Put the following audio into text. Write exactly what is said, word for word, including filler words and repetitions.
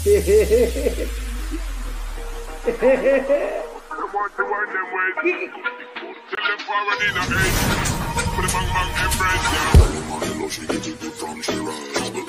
I want to work them with. Tell them forward in the head. Put them on my embrace. I love she gets it from she rise.